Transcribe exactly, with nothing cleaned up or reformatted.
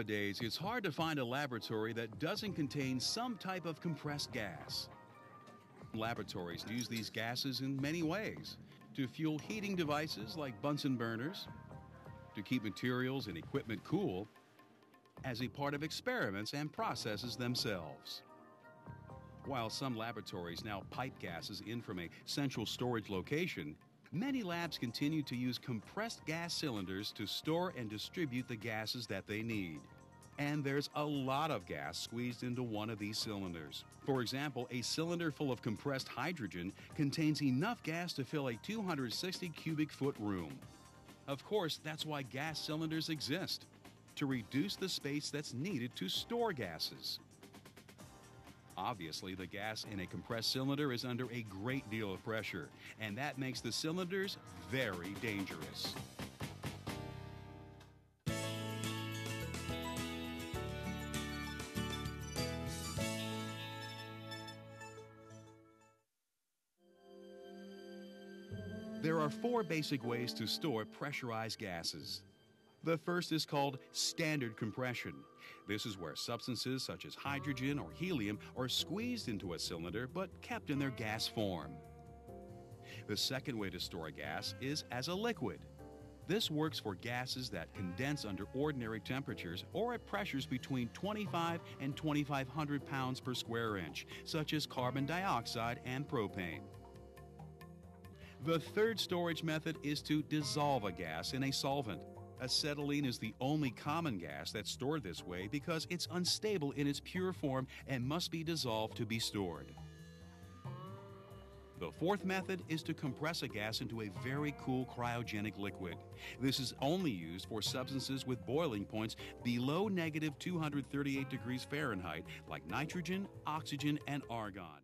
Nowadays, it's hard to find a laboratory that doesn't contain some type of compressed gas. Laboratories use these gases in many ways: to fuel heating devices like Bunsen burners, to keep materials and equipment cool, as a part of experiments and processes themselves. While some laboratories now pipe gases in from a central storage location, many labs continue to use compressed gas cylinders to store and distribute the gases that they need. And there's a lot of gas squeezed into one of these cylinders. For example, a cylinder full of compressed hydrogen contains enough gas to fill a two hundred sixty cubic foot room. Of course, that's why gas cylinders exist, to reduce the space that's needed to store gases. Obviously, the gas in a compressed cylinder is under a great deal of pressure, and that makes the cylinders very dangerous. There are four basic ways to store pressurized gases. The first is called standard compression. This is where substances such as hydrogen or helium are squeezed into a cylinder but kept in their gas form. The second way to store a gas is as a liquid. This works for gases that condense under ordinary temperatures or at pressures between twenty-five and twenty-five hundred pounds per square inch, such as carbon dioxide and propane. The third storage method is to dissolve a gas in a solvent. Acetylene is the only common gas that's stored this way because it's unstable in its pure form and must be dissolved to be stored. The fourth method is to compress a gas into a very cool cryogenic liquid. This is only used for substances with boiling points below negative two hundred thirty-eight degrees Fahrenheit, like nitrogen, oxygen, and argon.